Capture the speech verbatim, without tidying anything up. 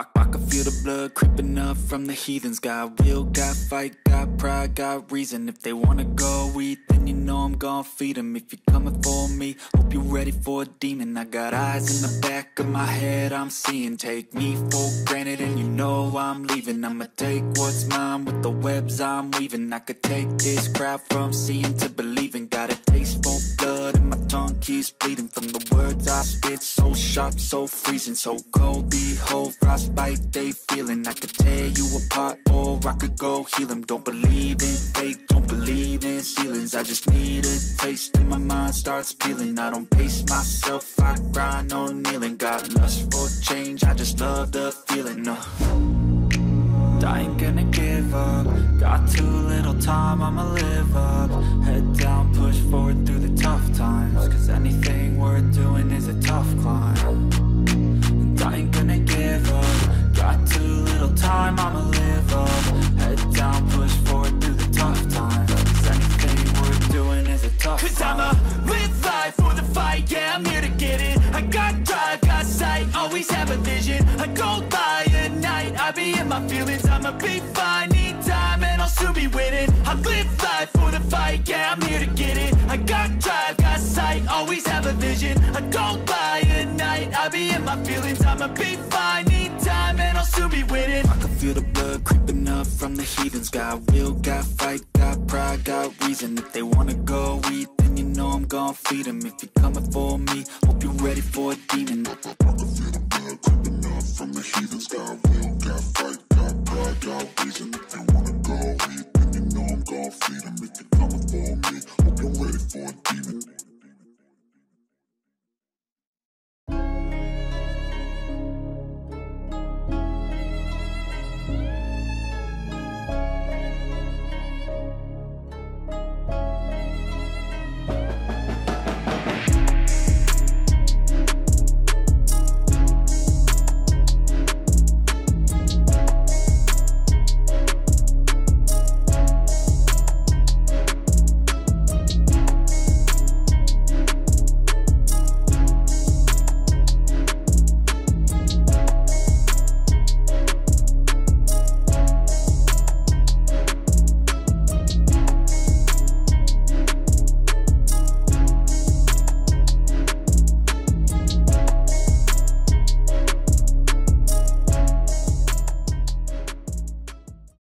I, I can feel the blood creeping up from the heathens. Got will, got fight, got pride, got reason. If they wanna go eat, then you know I'm gon' feed them. If you're coming for me, hope you're ready for a demon. I got eyes in the back of my head, I'm seeing. Take me for granted and you know I'm leaving. I'ma take what's mine with the webs I'm weaving. I could take this crowd from seeing to believing. Got a taste for blood and my tongue keeps bleeding from the words I spit, so sharp, so freezing, so cold. Behold, frostbite they feeling. I could tear you apart or I could go heal them. Don't believe in fake, don't believe in ceilings. I just need a taste and my mind starts peeling. I don't pace myself, I grind on kneeling. Got lust for change, I just love the feeling. uh. I ain't gonna give up. Got too little time, I'ma live up. Head down, push forward through the tough times, cause anything worth doing is a tough climb. And I ain't gonna give up. Got too little time, I'ma live up. Head down, push forward through the tough times, cause anything worth doing is a tough cause climb. Cause I'ma live life for the fight, yeah, I'm here to get it. I got drive, got sight, always have a vision. I go by at night, I be in my feelings. I'ma be fine, need time, and I'll soon be winning. I live life for the fight, yeah, I'm here to get it. I got drive, got sight, always have a vision. I go by at night, I be in my feelings. I'ma be fine, need time, and I'll soon be winning. I can feel the blood creeping up from the heathens. Got will, got fight, got pride, got reason. If they wanna go eat, then you know I'm gon' feed them. If you're coming for me, hope you're ready for a demon. I can feel the blood creeping up from the heathens. Got will, got fight, got pride, got reason.